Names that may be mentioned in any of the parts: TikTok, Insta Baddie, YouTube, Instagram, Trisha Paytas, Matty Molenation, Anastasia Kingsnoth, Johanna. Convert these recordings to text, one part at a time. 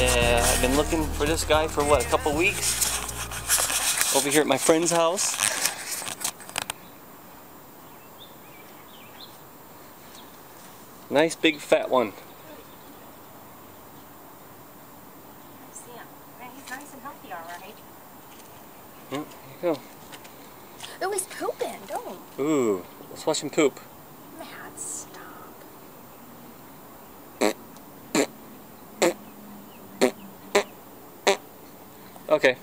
and I've been looking for this guy for what, a couple weeks? Over here at my friend's house. Nice big fat one. See him. He's nice and healthy, alright. Yep, there you go. Oh, he's pooping, don't he? Ooh, let's watch him poop. Matt, stop. Okay.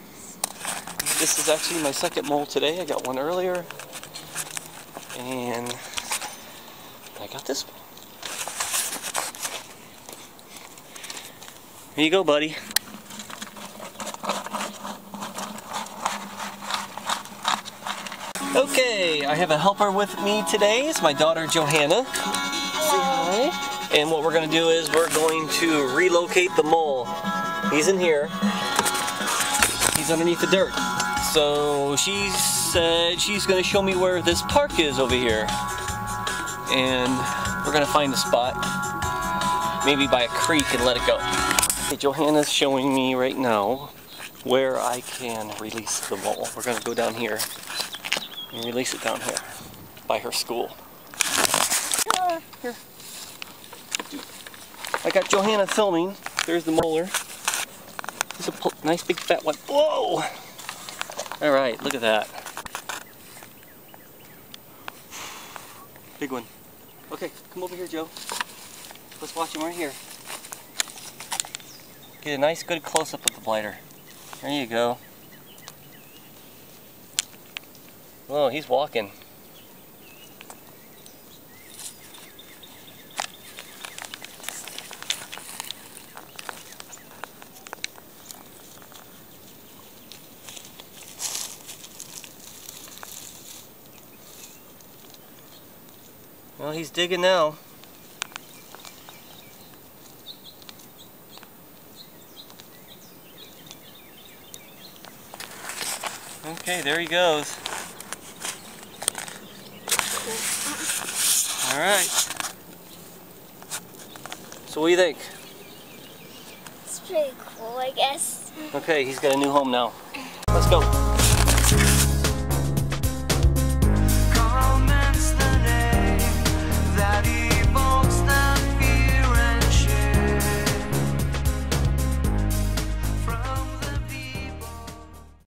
This is actually my second mole today. I got one earlier. And I got this one. Here you go, buddy. Okay, I have a helper with me today. It's my daughter, Johanna. Hello. Say hi. And what we're going to do is we're going to relocate the mole. He's in here. He's underneath the dirt. So she said she's going to show me where this park is over here. And we're going to find a spot, maybe by a creek, and let it go. Okay, Johanna's showing me right now where I can release the mole. We're going to go down here and release it down here by her school. Ah, here. I got Johanna filming. There's the molar. It's a nice big fat one. Whoa! Alright, look at that. Big one. Okay, come over here, Joe. Let's watch him right here. Get a nice good close-up of the blighter. There you go. Oh, he's walking. Well, he's digging now. Okay, there he goes. Alright. So what do you think? It's pretty cool, I guess. Okay, he's got a new home now. Let's go.